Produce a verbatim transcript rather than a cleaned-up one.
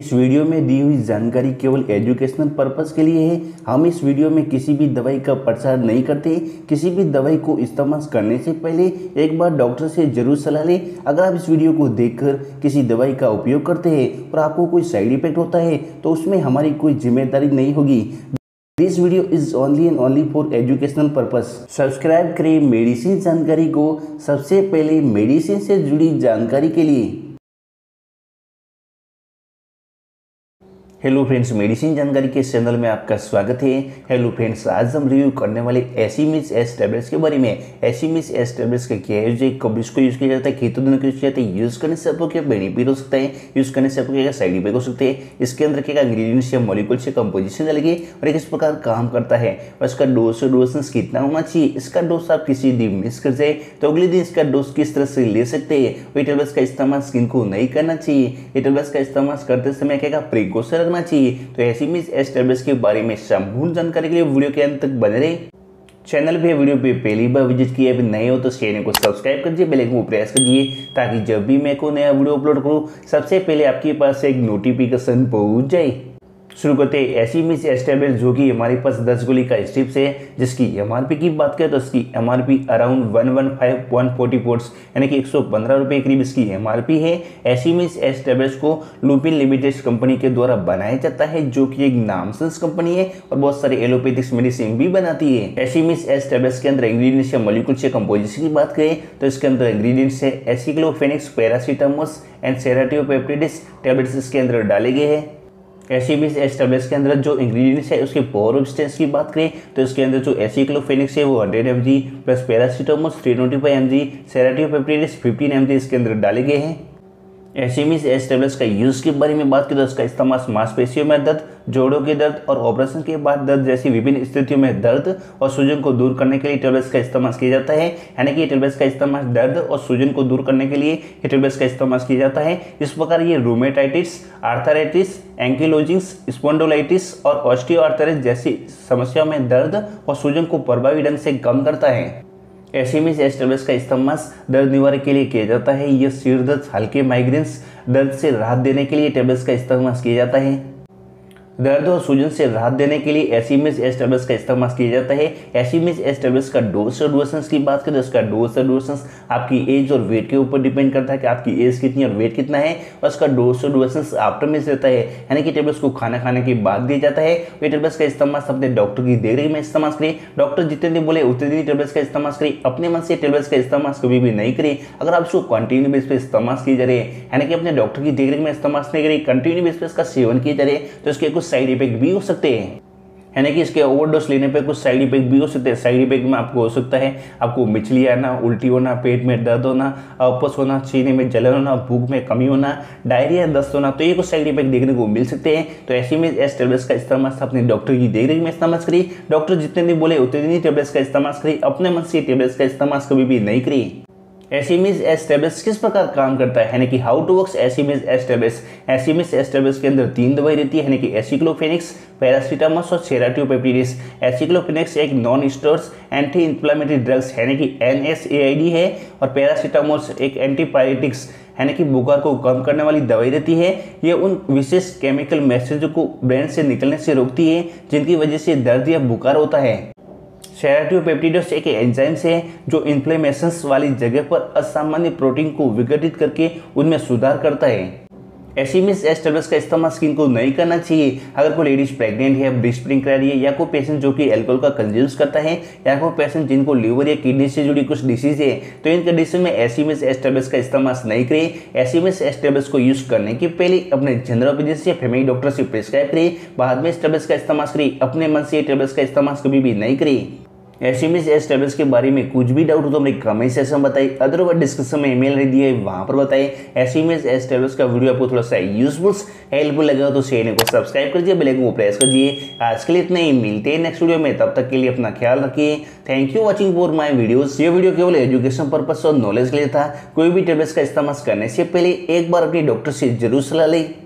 इस वीडियो में दी हुई जानकारी केवल एजुकेशनल पर्पस के लिए है। हम इस वीडियो में किसी भी दवाई का प्रचार नहीं करते। किसी भी दवाई को इस्तेमाल करने से पहले एक बार डॉक्टर से जरूर सलाह लें। अगर आप इस वीडियो को देखकर किसी दवाई का उपयोग करते हैं और आपको कोई साइड इफेक्ट होता है तो उसमें हमारी कोई जिम्मेदारी नहीं होगी। This video is only and only for educational purpose. Subscribe करें मेडिसिन जानकारी को सबसे पहले मेडिसिन से जुड़ी जानकारी के लिए। हेलो फ्रेंड्स, मेडिसिन जानकारी के चैनल में आपका स्वागत है। हेलो फ्रेंड्स, आज हम रिव्यू करने वाले एसीमिज एस टैबलेट्स के बारे में। एसीमिज एस टैबलेट्स का क्या यूज है, कब इसको यूज़ किया जाता है, कितने दिन को यूज़ किया जाता है, यूज़ करने से आपको क्या बेनिफिट हो सकता है, यूज़ करने से आपको क्या साइड इफेक्ट हो सकते हैं, इसके अंदर क्या इंग्रीडियंट्स या मॉलिक्यूल से कंपोजिशन अलगे और एक इस प्रकार काम करता है और इसका डोज डोसेंस कितना होना चाहिए, इसका डोज आप किसी दिन मिस कर जाए तो अगले दिन इसका डोज किस तरह से ले सकते हैं, ये टैबलेट्स का इस्तेमाल स्किन को नहीं करना चाहिए, ये टैबलेट्स का इस्तेमाल करते समय क्या प्रिकॉशन चाहिए, तो एसीमिज एस टैबलेट्स के बारे में संपूर्ण जानकारी के लिए वीडियो के अंत तक बने रहे। चैनल पे वीडियो पे पहली बार विजिट किए अभी नए हो तो चैनल को सब्सक्राइब कर दीजिए, बेल आइकन को प्रेस कर दीजिए ताकि जब भी मैं कोई नया वीडियो अपलोड करूं सबसे पहले आपके पास एक नोटिफिकेशन पहुंच जाए। शुरू करते हैं एसीमिज एस टैबलेट, जो कि हमारे पास दस गोली का स्ट्रिप्स है जिसकी एमआरपी की बात करें तो इसकी MRP around one one five one forty four यानी कि एक सौ पंद्रह रुपये करीब इसकी एमआरपी है। एसीमिज एस टैबलेट्स को लुपिन लिमिटेड कंपनी के द्वारा बनाया जाता है जो कि एक नामसंस कंपनी है और बहुत सारे एलोपैथिक्स मेडिसिन भी बनाती है। एसीमिज एस टैबलेट्स के अंदर इंग्रीडियंट्स या मॉलिक्यूल से कंपोजिशन की बात करें तो इसके अंदर इंग्रीडियंट्स है एसिक्लोफेनिक्स, पैरासीटामोल एंड सेराटियोपेप्टिडेस टैबलेट्स इसके अंदर डाले गए हैं। एसीमिज एस टैबलेट्स के अंदर जो इंग्रेडिएंट्स है उसके पावर रेजिस्टेंस की बात करें तो इसके अंदर जो एसिक्लोफेनिक्स है वो hundred M G plus paracetamol three twenty five M G, serratiopeptidase fifteen M G इसके अंदर डाले गए हैं। एसीमिज एस टैबलेट्स का यूज़ के बारे में बात करें तो इसका इस्तेमाल मांसपेशियों में दर्द, जोड़ों के दर्द और ऑपरेशन के बाद दर्द जैसी विभिन्न स्थितियों में दर्द और सूजन को दूर करने के लिए टैबलेट्स का इस्तेमाल किया जाता है। यानी कि ये टैबलेट्स का इस्तेमाल दर्द और सूजन को दूर करने के लिए ये टैबलेट्स का इस्तेमाल किया जाता है। इस प्रकार ये रूमेटाइटिस, आर्थराइटिस, एंकिलोजिंग्स, स्पॉन्डोलाइटिस और ऑस्टियोआर्थराइटिस जैसी समस्याओं में दर्द और सूजन को प्रभावी ढंग से कम करता है। एसीमिज एस टैबलेट्स का इस्तेमाल दर्द निवारक के लिए किया जाता है। यह सिर दर्द, हल्के माइग्रेन्स, दर्द से राहत देने के लिए टैबलेट्स का इस्तेमाल किया जाता है। दर्द और सूजन से राहत देने के लिए एसीमिज एस टैबलेट्स का इस्तेमाल किया जाता है। एसीमिज एस टैबलेट्स का डोज और डोसेंस की बात करें तो इसका डोज और डोसेंस आपकी एज और वेट के ऊपर डिपेंड करता है कि आपकी एज कितनी और वेट कितना है, और इसका डोज और डोसेंस आफ्टर मील्स रहता है। यानी कि टैबलेट्स को खाना खाने के बाद दिया जाता है। ये टैबलेट्स का इस्तेमाल अपने डॉक्टर की देखरेख में इस्तेमाल करें। डॉक्टर जितने दिन बोले उतने दिन टैबलेट्स का इस्तेमाल करें। अपने मन से टैबलेट्स का इस्तेमाल कभी भी नहीं करें। अगर आप इसको कंटिन्यू बेस पर इस्तेमाल किए जा रहे हैं, यानी कि अपने डॉक्टर की देखरेख में इस्तेमाल नहीं करें, कंटिन्यू बेस पर इसका सेवन किया जा रहे हैं तो इसके कुछ साइड इफेक्ट भी हो सकते हैं। यानी कि इसके ओवरडोज लेने पे कुछ साइड इफेक्ट भी हो सकते हैं। साइड इफेक्ट में आपको हो सकता है आपको मिचली आना, उल्टी होना, पेट में दर्द होना, अपस होना, सीने में जलन होना, भूख में कमी होना, डायरिया, दस्त होना, तो ये कुछ साइड इफेक्ट देखने को मिल सकते हैं। तो एसीमिज एस टैबलेट्स का इस्तेमाल अपने डॉक्टर की देखरेख में इस्तेमाल करिए। डॉक्टर जितने दिन बोले उतने दिन टैबलेट्स का इस्तेमाल करिए। अपने मन से टैबलेट्स का इस्तेमाल कभी भी नहीं करिए। एसीमिज एस टैबलेट्स किस प्रकार काम करता है, यानी कि how to works Acemiz S tablets. Acemiz S tablets के अंदर तीन दवाई रहती है, यानी कि एसिक्लोफेनिक्स, पैरासीटामोल और सेराटियोपेप्टिडेस। एसिक्लोफेनिक्स एक non steroid anti inflammatory drugs यानी कि N S A I D है, और पैरासीटामोल एक एंटीपायरेटिक्स यानी कि बुखार को कम करने वाली दवाई रहती है। ये उन विशेष केमिकल मैसेजों को ब्रेन से निकलने से रोकती है जिनकी वजह से दर्द या बुखार होता है। सेराटियोपेप्टिडेस एक एंजाइम्स है जो इन्फ्लेमेशंस वाली जगह पर असामान्य प्रोटीन को विघटित करके उनमें सुधार करता है। एसीमिज एस टैबलेट्स का इस्तेमाल स्किन को नहीं करना चाहिए। अगर कोई लेडीज प्रेग्नेंट है, ब्रीस्टिंग कर रही है, या कोई पेशेंट जो कि एल्कोहल का कंज्यूम्स करता है, या कोई पेशेंट जिनको लीवर या किडनी से जुड़ी कुछ डिसीज है, तो इन कंडीशन में एसीमिज एस टैबलेट्स का इस्तेमाल नहीं करें। एसीमिज एस टैबलेट्स को यूज़ करने के पहले अपने जनरल फिजिशियन या फैमिली डॉक्टर से प्रिस्क्राइब करें। बाद में इस टैबलेट्स का इस्तेमाल करें। अपने मन से ये टैबलेट्स का इस्तेमाल कभी भी नहीं करें। एसीमिज एस टैबलेट्स के बारे में कुछ भी डाउट हो तो हमारे कमेंट सेक्शन में बताइए। अदरवाइज डिस्क्रिप्शन में ईमेल आई डी है, वहाँ पर बताइए। एसीमिज एस टैबलेट्स का वीडियो आपको थोड़ा सा यूजफुल हेल्पफुल लगा तो चैनल को सब्सक्राइब कर दीजिए, बेल आइकन को प्रेस कर दीजिए। आज के लिए इतना ही, मिलते हैं नेक्स्ट वीडियो में। तब तक के लिए अपना ख्याल रखिए। Thank you watching for my videos. ये वीडियो केवल एजुकेशन पर्पस और नॉलेज के लिए था। कोई भी टैबलेट्स का इस्तेमाल करने से पहले एक बार अपने डॉक्टर से जरूर सलाह लें।